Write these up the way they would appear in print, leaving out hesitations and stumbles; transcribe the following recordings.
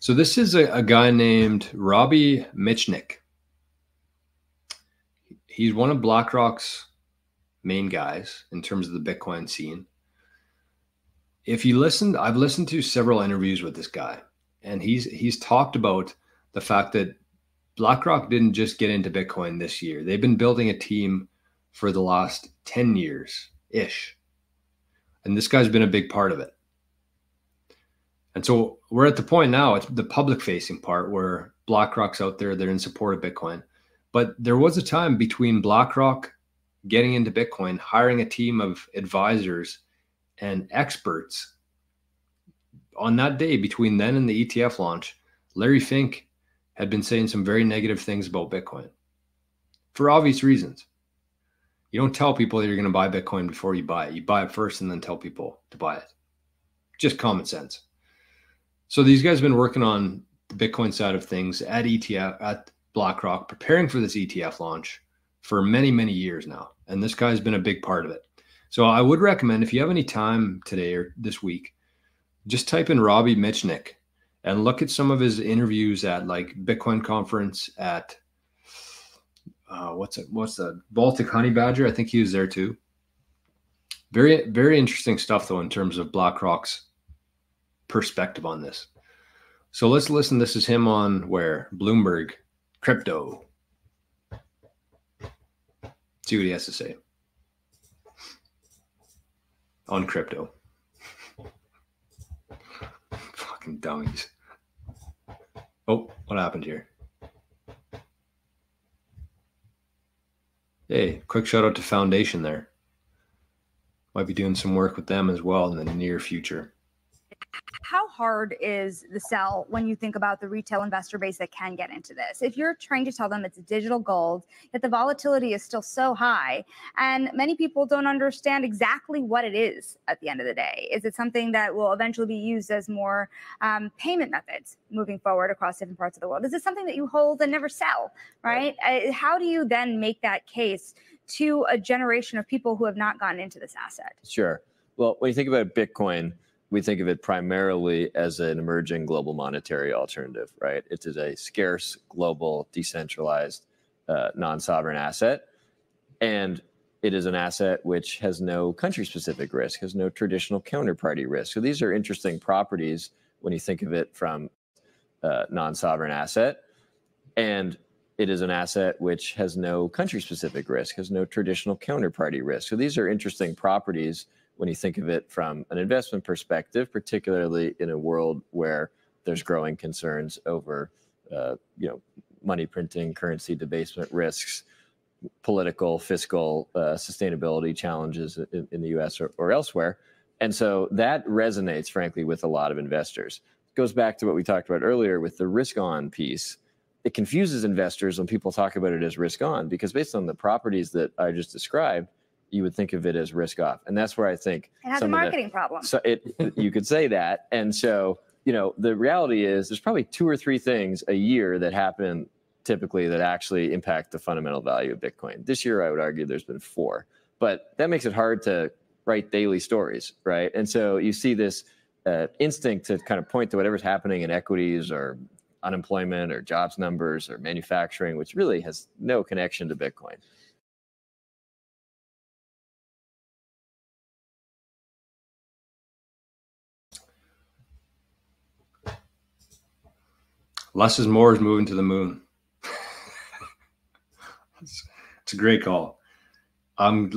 So this is a guy named Robbie Mitchnick. He's one of BlackRock's main guys in terms of the Bitcoin scene. If you listened, I've listened to several interviews with this guy, and he's talked about the fact that BlackRock didn't just get into Bitcoin this year. They've been building a team for the last 10 years-ish. And this guy's been a big part of it. And so we're at the point now, it's the public-facing part where BlackRock's out there, they're in support of Bitcoin. But there was a time between BlackRock getting into Bitcoin, hiring a team of advisors and experts. On that day, between then and the ETF launch, Larry Fink had been saying some very negative things about Bitcoin for obvious reasons. You don't tell people that you're going to buy Bitcoin before you buy it. You buy it first and then tell people to buy it. Just common sense. So these guys have been working on the Bitcoin side of things at BlackRock, preparing for this ETF launch for many, many years now. And this guy's been a big part of it. So I would recommend, if you have any time today or this week, just type in Robbie Mitchnick and look at some of his interviews at like Bitcoin conference, at what's the Baltic Honey Badger. I think he was there too. Very, very interesting stuff though, in terms of BlackRock's perspective on this. So let's listen. This is him on where Bloomberg crypto. See what he has to say on crypto. Fucking dummies. Oh, what happened here? Hey, quick shout out to Foundation there. Might be doing some work with them as well in the near future. How hard is the sell when you think about the retail investor base that can get into this? If you're trying to tell them it's digital gold, that the volatility is still so high, and many people don't understand exactly what it is at the end of the day. Is it something that will eventually be used as more payment methods moving forward across different parts of the world? Is it something that you hold and never sell, right? How do you then make that case to a generation of people who have not gotten into this asset? Sure. Well, when you think about Bitcoin, we think of it primarily as an emerging global monetary alternative, right? It is a scarce, global, decentralized, non-sovereign asset. And it is an asset which has no country-specific risk, has no traditional counterparty risk. So these are interesting properties when you think of it from non-sovereign asset. And it is an asset which has no country-specific risk, has no traditional counterparty risk. So these are interesting properties when you think of it from an investment perspective, particularly in a world where there's growing concerns over money printing, currency debasement risks, political, fiscal sustainability challenges in the US or elsewhere. And so that resonates, frankly, with a lot of investors. It goes back to what we talked about earlier with the risk-on piece. It confuses investors when people talk about it as risk-on, because based on the properties that I just described, you would think of it as risk off. And that's where I think it has a marketing problem. So you could say that. And so, the reality is there's probably 2 or 3 things a year that happen typically that actually impact the fundamental value of Bitcoin. This year, I would argue there's been 4, but that makes it hard to write daily stories, right? And so you see this instinct to kind of point to whatever's happening in equities or unemployment or jobs numbers or manufacturing, which really has no connection to Bitcoin. Less is more is moving to the moon. It's a great call. I'm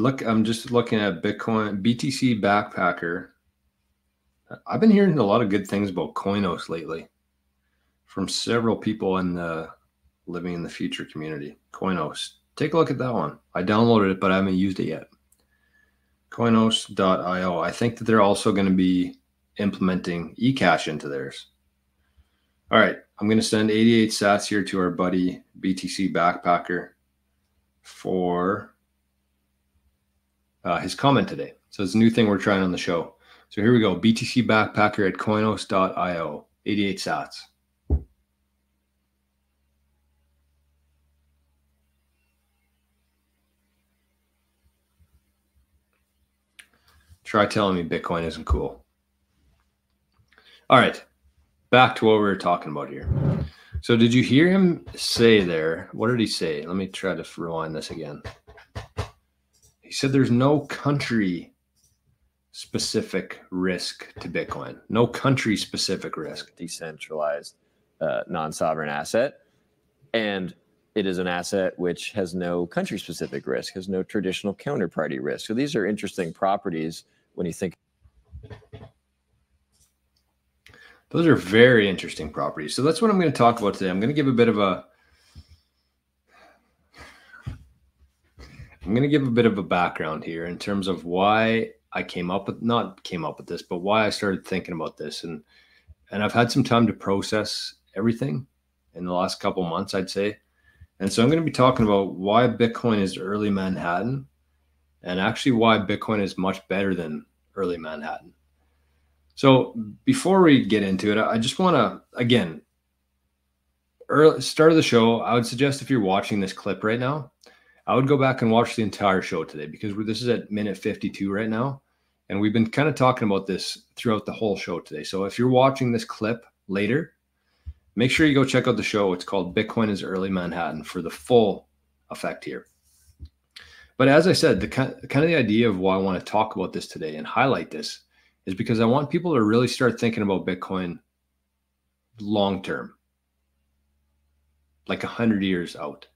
just looking at Bitcoin, BTC Backpacker. I've been hearing a lot of good things about Coinos lately from several people in the Living in the Future community. Coinos. Take a look at that one. I downloaded it, but I haven't used it yet. Coinos.io. I think that they're also going to be implementing eCash into theirs. All right, I'm going to send 88 sats here to our buddy BTC Backpacker for his comment today. So it's a new thing we're trying on the show. So here we go, BTC Backpacker at Coinos.io, 88 sats. Try telling me Bitcoin isn't cool. All right. back to what we were talking about here. So did you hear him say there? What did he say? Let me try to rewind this again. He said there's no country-specific risk to Bitcoin. No country-specific risk. Decentralized, non-sovereign asset. And it is an asset which has no country-specific risk, has no traditional counterparty risk. So these are interesting properties when you think. Those are very interesting properties. So that's what I'm going to talk about today. I'm going to give a bit of a, background here in terms of why I came up with, not came up with this, but why I started thinking about this. And I've had some time to process everything in the last couple months, I'd say. And so I'm going to be talking about why Bitcoin is early Manhattan and actually why Bitcoin is much better than early Manhattan. So before we get into it, I just want to, again, start of the show, I would suggest if you're watching this clip right now, I would go back and watch the entire show today because this is at minute 52 right now. And we've been kind of talking about this throughout the whole show today. So if you're watching this clip later, make sure you go check out the show. It's called Bitcoin is Early Manhattan for the full effect here. But as I said, the kind of the idea of why I want to talk about this today and highlight this is because I want people to really start thinking about Bitcoin long-term, like 100 years out.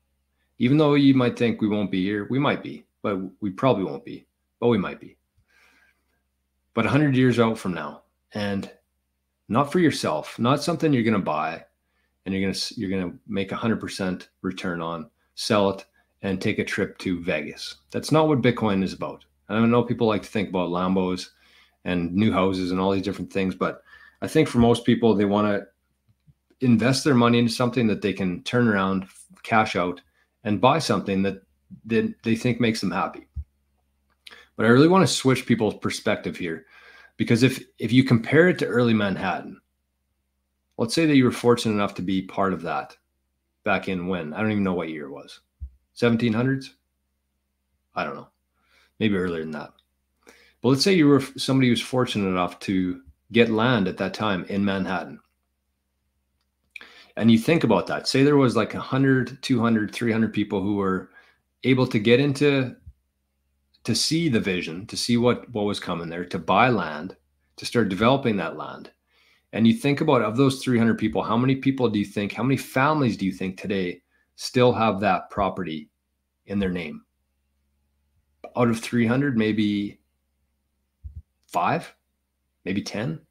Even though you might think we won't be here, we might be, but we probably won't be, but we might be. But 100 years out from now, and not for yourself, not something you're going to buy and you're going to make 100% return on, sell it, and take a trip to Vegas. That's not what Bitcoin is about. And I know people like to think about Lambos and new houses and all these different things. But I think for most people, they want to invest their money into something that they can turn around, cash out, and buy something that they think makes them happy. But I really want to switch people's perspective here, because if you compare it to early Manhattan, let's say that you were fortunate enough to be part of that back in when, I don't even know what year it was, 1700s? I don't know, maybe earlier than that. Well, let's say you were somebody who's fortunate enough to get land at that time in Manhattan. And you think about that. Say there was like 100, 200, 300 people who were able to get into, to see the vision, to see what was coming there, to buy land, to start developing that land. And you think about, of those 300 people, how many people do you think, how many families do you think today still have that property in their name? Out of 300, maybe 5, maybe 10.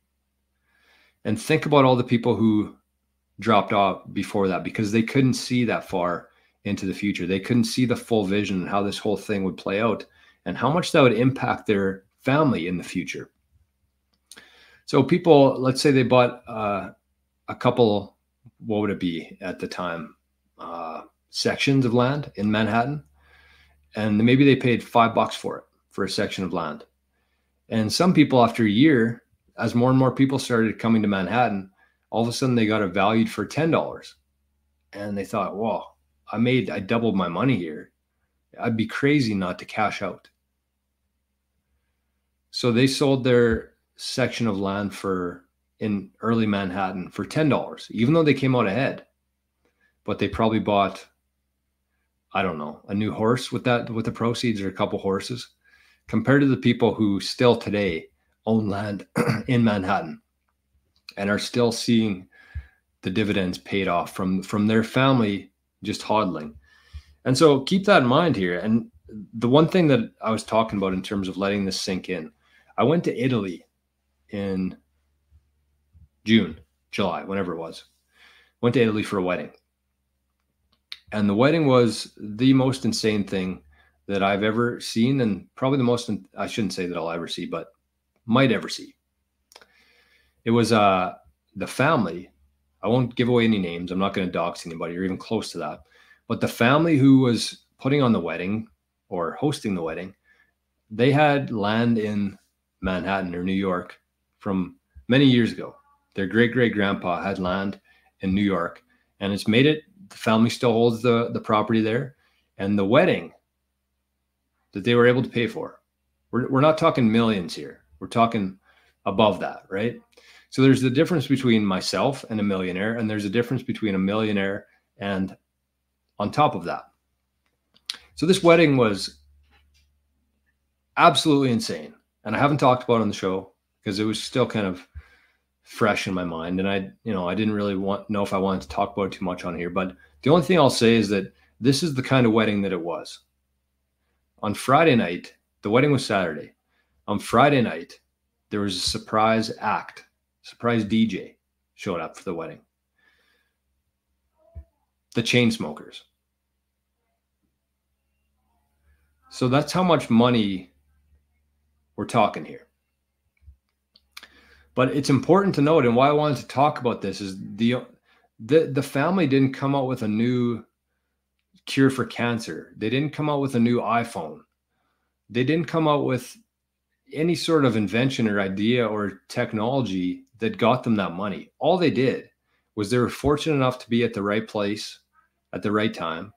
And think about all the people who dropped off before that because they couldn't see that far into the future. They couldn't see the full vision and how this whole thing would play out and how much that would impact their family in the future. So people, let's say they bought a couple, what would it be at the time, sections of land in Manhattan. And maybe they paid $5 for it, for a section of land. And some people, after a year, as more and more people started coming to Manhattan, all of a sudden they got it valued for $10. And they thought, "Wow, I doubled my money here. I'd be crazy not to cash out." So they sold their section of land in early Manhattan for $10, even though they came out ahead. But they probably bought, I don't know, a new horse with the proceeds, or a couple horses, compared to the people who still today own land in Manhattan and are still seeing the dividends paid off from their family just hodling. And so keep that in mind here. And the one thing that I was talking about in terms of letting this sink in, I went to Italy in June, July, whenever it was. Went to Italy for a wedding. And the wedding was the most insane thing that I've ever seen, and probably the most, I shouldn't say that I'll ever see, but might ever see. It was the family. I won't give away any names. I'm not going to dox anybody or even close to that. But the family who was putting on the wedding or hosting the wedding, they had land in Manhattan or New York from many years ago. Their great-great-grandpa had land in New York, and it's made it. The family still holds the property there, and the wedding that they were able to pay for, we're not talking millions here. We're talking above that, right? So there's the difference between myself and a millionaire, and there's a difference between a millionaire and on top of that. So this wedding was absolutely insane. And I haven't talked about it on the show because it was still kind of fresh in my mind. And I didn't really know if I wanted to talk about it too much on here, but the only thing I'll say is that this is the kind of wedding that it was. On Friday night, the wedding was Saturday. On Friday night, there was a surprise act, surprise DJ showed up for the wedding. The Chainsmokers. So that's how much money we're talking here. But it's important to note, and why I wanted to talk about this is the family didn't come out with a new cure for cancer. They didn't come out with a new iPhone. They didn't come out with any sort of invention or idea or technology that got them that money. All they did was they were fortunate enough to be at the right place at the right time,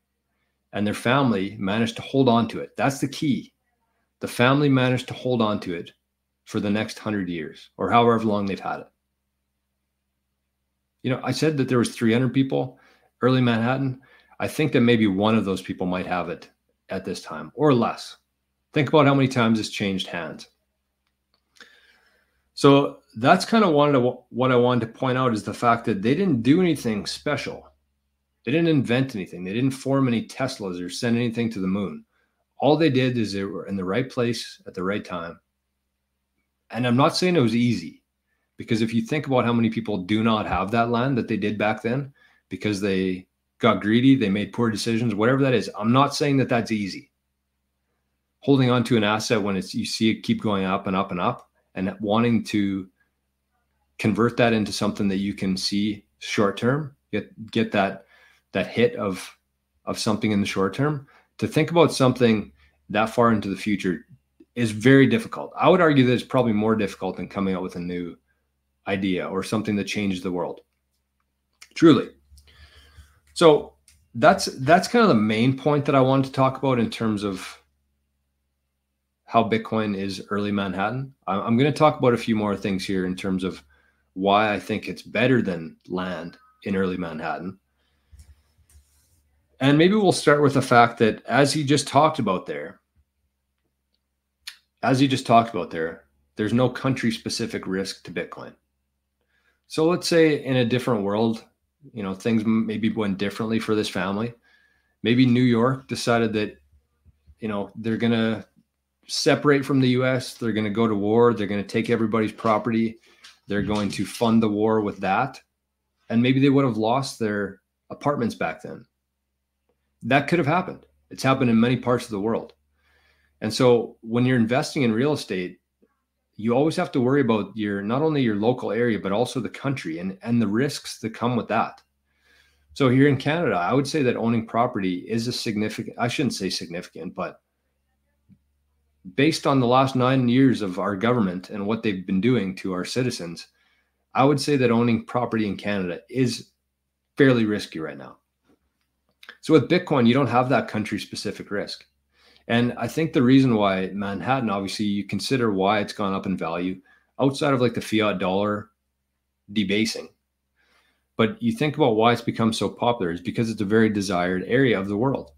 and their family managed to hold on to it. That's the key. The family managed to hold on to it for the next 100 years or however long they've had it. You know, I said that there was 300 people early Manhattan. I think that maybe one of those people might have it at this time or less. Think about how many times it's changed hands. So that's kind of what I wanted to point out is the fact that they didn't do anything special. They didn't invent anything. They didn't form any Teslas or send anything to the moon. All they did is they were in the right place at the right time. And I'm not saying it was easy, because if you think about how many people do not have that land that they did back then because they got greedy, they made poor decisions, whatever that is. I'm not saying that that's easy. Holding on to an asset when you see it keep going up and up and up and wanting to convert that into something that you can see short term, get that hit of something in the short term. To think about something that far into the future is very difficult. I would argue that it's probably more difficult than coming up with a new idea or something that changes the world. Truly. So that's kind of the main point that I wanted to talk about in terms of how Bitcoin is early Manhattan. I'm going to talk about a few more things here in terms of why I think it's better than land in early Manhattan. And maybe we'll start with the fact that as he just talked about there, there's no country-specific risk to Bitcoin. So let's say in a different world, you know, things maybe went differently for this family. Maybe New York decided that, you know, they're going to separate from the U.S. They're going to go to war. They're going to take everybody's property. They're going to fund the war with that. And maybe they would have lost their apartments back then. That could have happened. It's happened in many parts of the world. And so when you're investing in real estate, you always have to worry about not only your local area, but also the country and the risks that come with that. So here in Canada, I would say that owning property is but based on the last 9 years of our government and what they've been doing to our citizens, I would say that owning property in Canada is fairly risky right now. So with Bitcoin, you don't have that country-specific risk. And I think the reason why Manhattan, obviously you consider why it's gone up in value outside of like the fiat dollar debasing. But you think about why it's become so popular is because it's a very desired area of the world.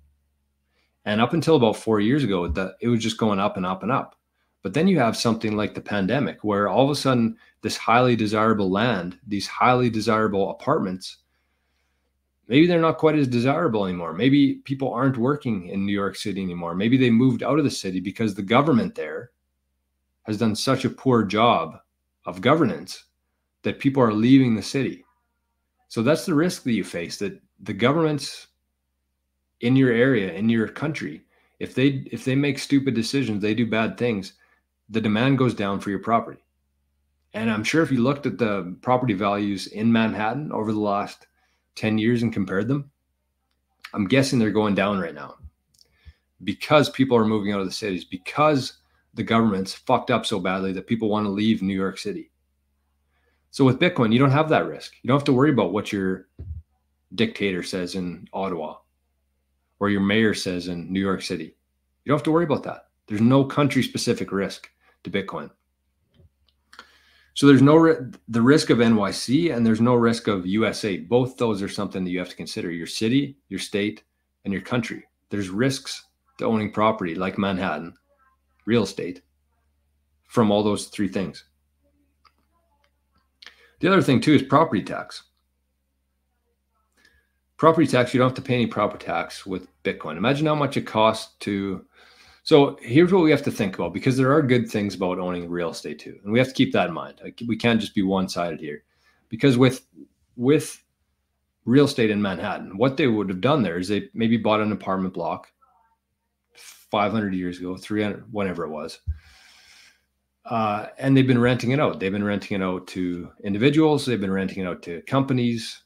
And up until about 4 years ago, it was just going up and up and up. But then you have something like the pandemic where all of a sudden this highly desirable land, these highly desirable apartments, maybe they're not quite as desirable anymore. Maybe people aren't working in New York City anymore. Maybe they moved out of the city because the government there has done such a poor job of governance that people are leaving the city. So that's the risk that you face, that the governments in your area, in your country, if they make stupid decisions, they do bad things, the demand goes down for your property. And I'm sure if you looked at the property values in Manhattan over the last 10 years and compared them, I'm guessing they're going down right now because people are moving out of the cities, because the government's fucked up so badly that people want to leave New York City. So with Bitcoin, you don't have that risk. You don't have to worry about what your dictator says in Ottawa or your mayor says in New York City. You don't have to worry about that. There's no country-specific risk to Bitcoin. So there's no the risk of NYC and there's no risk of USA. Both those are something that you have to consider: your city, your state, and your country. There's risks to owning property like Manhattan, real estate, from all those three things. The other thing too is property tax. Property tax, you don't have to pay any property tax with Bitcoin. Imagine how much it costs to... So here's what we have to think about, because there are good things about owning real estate too. And we have to keep that in mind. We can't just be one-sided here, because with real estate in Manhattan, what they would have done there is they maybe bought an apartment block 500 years ago, 300, whenever it was. And they've been renting it out. They've been renting it out to individuals. They've been renting it out to companies.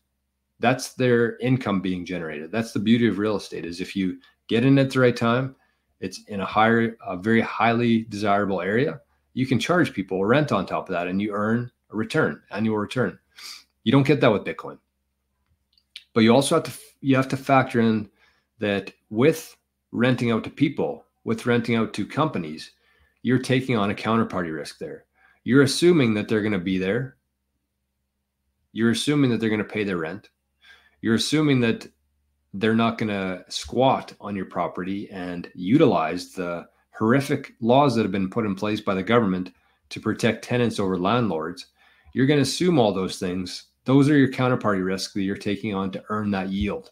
That's their income being generated. That's the beauty of real estate, is if you get in at the right time, it's in a very highly desirable area. You can charge people rent on top of that, and you earn a return, annual return. You don't get that with Bitcoin. But you also have to factor in that with renting out to people, with renting out to companies, you're taking on a counterparty risk there. You're assuming that they're going to be there. You're assuming that they're going to pay their rent. You're assuming that they're not going to squat on your property and utilize the horrific laws that have been put in place by the government to protect tenants over landlords. You're going to assume all those things. Those are your counterparty risks that you're taking on to earn that yield.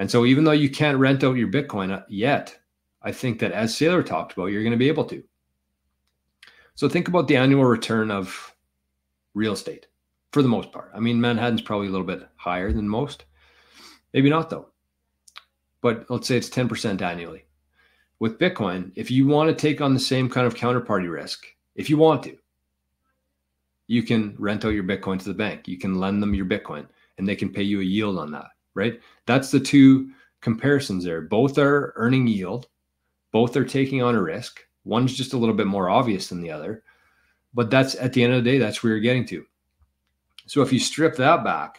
And so even though you can't rent out your Bitcoin yet, I think that, as Saylor talked about, you're going to be able to. So think about the annual return of real estate for the most part. I mean, Manhattan's probably a little bit higher than most. Maybe not though, but let's say it's 10% annually. With Bitcoin, if you want to take on the same kind of counterparty risk, if you want to, you can rent out your Bitcoin to the bank. You can lend them your Bitcoin and they can pay you a yield on that, right? That's the two comparisons there. Both are earning yield. Both are taking on a risk. One's just a little bit more obvious than the other, but that's, at the end of the day, that's where you're getting to. So if you strip that back,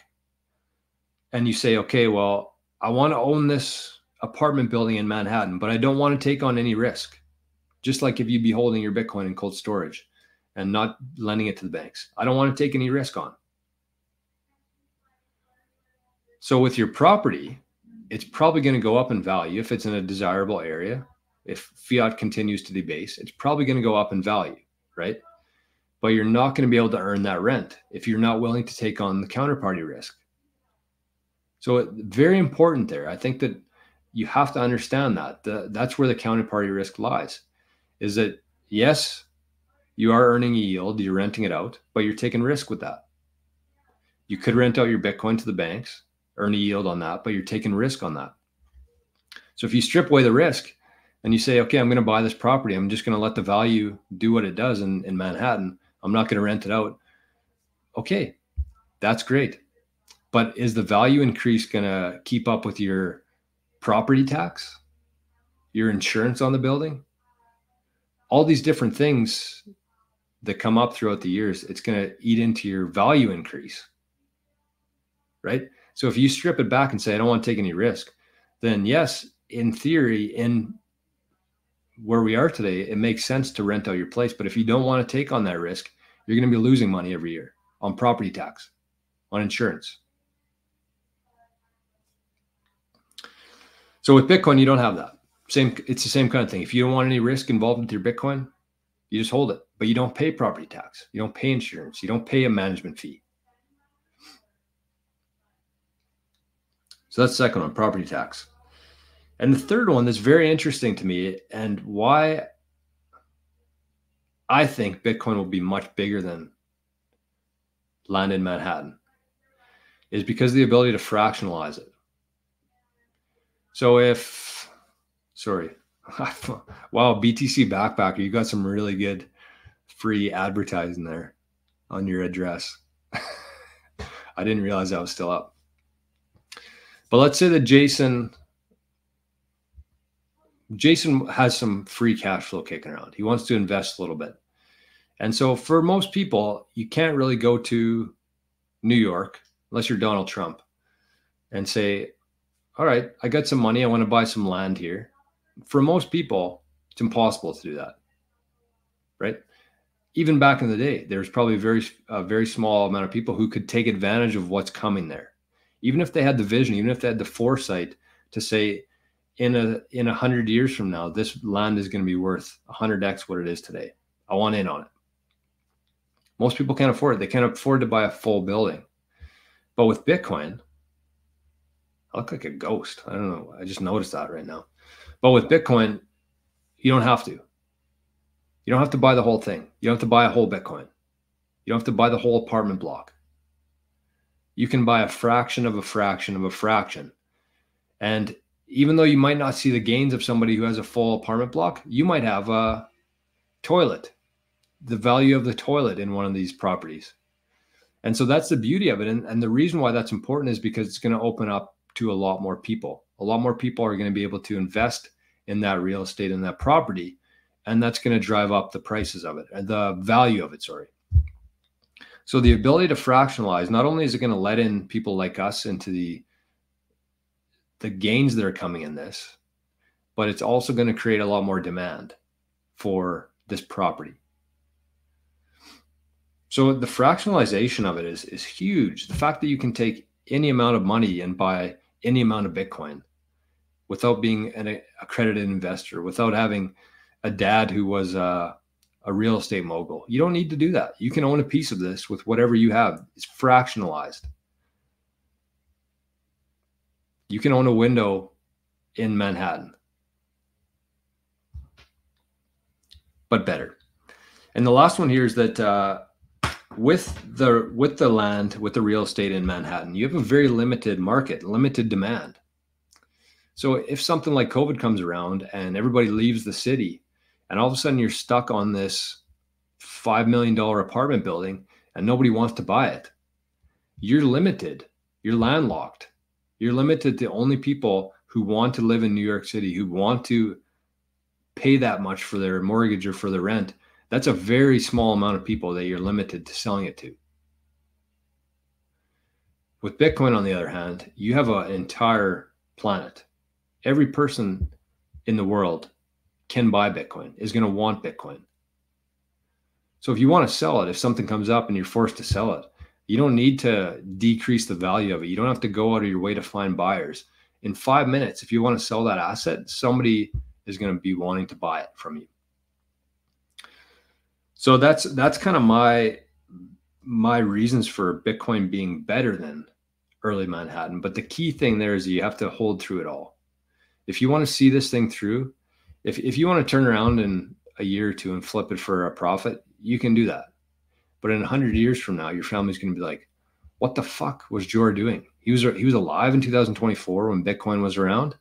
and you say, okay, well, I want to own this apartment building in Manhattan, but I don't want to take on any risk. Just like if you'd be holding your Bitcoin in cold storage and not lending it to the banks. I don't want to take any risk on. So with your property, it's probably going to go up in value if it's in a desirable area. If fiat continues to debase, it's probably going to go up in value, right? But you're not going to be able to earn that rent if you're not willing to take on the counterparty risk. So very important there. I think that you have to understand that. That's where the counterparty risk lies, is that, yes, you are earning a yield, you're renting it out, but you're taking risk with that. You could rent out your Bitcoin to the banks, earn a yield on that, but you're taking risk on that. So if you strip away the risk and you say, okay, I'm going to buy this property, I'm just going to let the value do what it does in Manhattan, I'm not going to rent it out. Okay, that's great. But is the value increase going to keep up with your property tax, your insurance on the building? All these different things that come up throughout the years, it's going to eat into your value increase, right? So if you strip it back and say, I don't want to take any risk, then yes, in theory, in where we are today, it makes sense to rent out your place. But if you don't want to take on that risk, you're going to be losing money every year on property tax, on insurance. So with Bitcoin, you don't have that. It's the same kind of thing. If you don't want any risk involved with your Bitcoin, you just hold it, but you don't pay property tax. You don't pay insurance. You don't pay a management fee. So that's the second one, property tax. And the third one that's very interesting to me, and why I think Bitcoin will be much bigger than land in Manhattan, is because of the ability to fractionalize it. So if, sorry, wow, BTC Backpacker, you got some really good free advertising there on your address. I didn't realize that was still up. But let's say that Jason has some free cash flow kicking around. He wants to invest a little bit. And so for most people, you can't really go to New York, unless you're Donald Trump, and say, all right, I got some money, I want to buy some land here. For most people, it's impossible to do that, right? even back in the day, there's probably a very small amount of people who could take advantage of what's coming there. Even if they had the vision, even if they had the foresight to say, in 100 years from now, this land is going to be worth 100x what it is today. I want in on it. Most people can't afford it. They can't afford to buy a full building. But with Bitcoin, I look like a ghost. I don't know. I just noticed that right now. But with Bitcoin, you don't have to. You don't have to buy the whole thing. You don't have to buy a whole Bitcoin. You don't have to buy the whole apartment block. You can buy a fraction of a fraction of a fraction. And even though you might not see the gains of somebody who has a full apartment block, you might have a toilet, the value of the toilet in one of these properties. And so that's the beauty of it. And the reason why that's important is because it's going to open up to a lot more people. A lot more people are going to be able to invest in that real estate and that property. And that's going to drive up the prices of it, the value of it, sorry. So the ability to fractionalize, not only is it going to let in people like us into the gains that are coming in this, but it's also going to create a lot more demand for this property. So the fractionalization of it is huge. The fact that you can take any amount of money and buy any amount of Bitcoin without being an accredited investor, without having a dad who was a real estate mogul. You don't need to do that. You can own a piece of this with whatever you have. It's fractionalized. You can own a window in Manhattan, but better. And the last one here is that with the land, with the real estate in Manhattan, you have a very limited market, limited demand. So if something like COVID comes around and everybody leaves the city, and all of a sudden you're stuck on this $5 million apartment building and nobody wants to buy it, you're limited. You're landlocked. You're limited to only people who want to live in New York City, who want to pay that much for their mortgage or for their rent. That's a very small amount of people that you're limited to selling it to. With Bitcoin, on the other hand, you have an entire planet. Every person in the world can buy Bitcoin, is going to want Bitcoin. So if you want to sell it, if something comes up and you're forced to sell it, you don't need to decrease the value of it. You don't have to go out of your way to find buyers. In 5 minutes, if you want to sell that asset, somebody is going to be wanting to buy it from you. So that's kind of my reasons for Bitcoin being better than early Manhattan. But the key thing there is you have to hold through it all. If you want to see this thing through, if you want to turn around in a year or two and flip it for a profit, you can do that. But in 100 years from now, your family's going to be like, what the fuck was Jor doing? He was alive in 2024 when Bitcoin was around.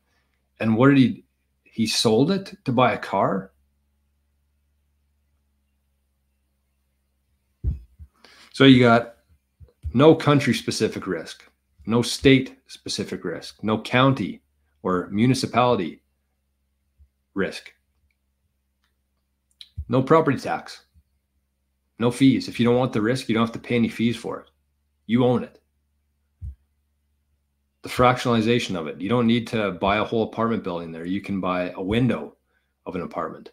And what did he sold it to buy a car? So you got no country specific risk, no state specific risk, no county or municipality risk, no property tax. No fees. If you don't want the risk, you don't have to pay any fees for it. You own it. The fractionalization of it. You don't need to buy a whole apartment building there. You can buy a window of an apartment.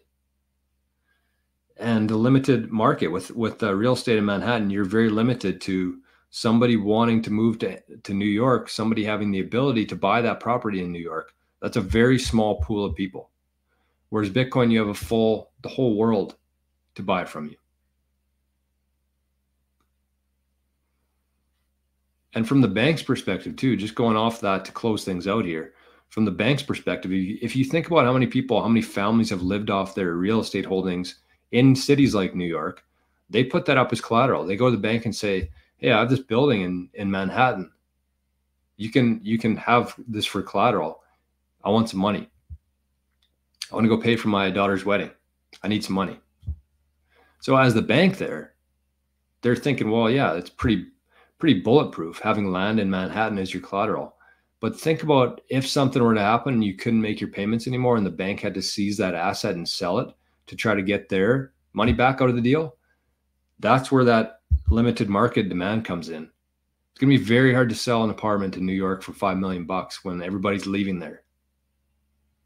And the limited market with the real estate in Manhattan, you're very limited to somebody wanting to move to New York, somebody having the ability to buy that property in New York. That's a very small pool of people. Whereas Bitcoin, you have the whole world to buy from you. And from the bank's perspective too, just going off that to close things out here, from the bank's perspective, if you think about how many people, how many families have lived off their real estate holdings in cities like New York, they put that up as collateral. They go to the bank and say, hey, I have this building in Manhattan. You can have this for collateral. I want some money. I want to go pay for my daughter's wedding. I need some money. So as the bank there, they're thinking, well, yeah, it's pretty bulletproof having land in Manhattan as your collateral. But think about if something were to happen and you couldn't make your payments anymore and the bank had to seize that asset and sell it to try to get their money back out of the deal. That's where that limited market demand comes in. It's going to be very hard to sell an apartment in New York for $5 million when everybody's leaving there,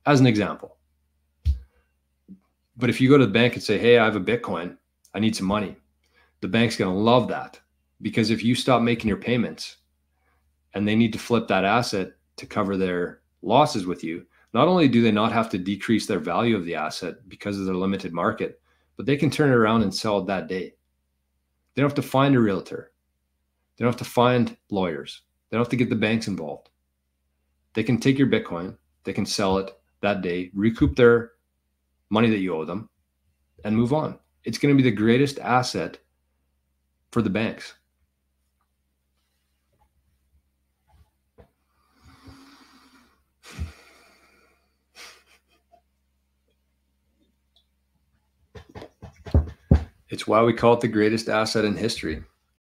as an example. But if you go to the bank and say, hey, I have a Bitcoin, I need some money. The bank's going to love that, because if you stop making your payments and they need to flip that asset to cover their losses with you, not only do they not have to decrease their value of the asset because of their limited market, but they can turn it around and sell it that day. They don't have to find a realtor. They don't have to find lawyers. They don't have to get the banks involved. They can take your Bitcoin, they can sell it that day, recoup their money that you owe them, and move on. It's going to be the greatest asset for the banks. It's why we call it the greatest asset in history.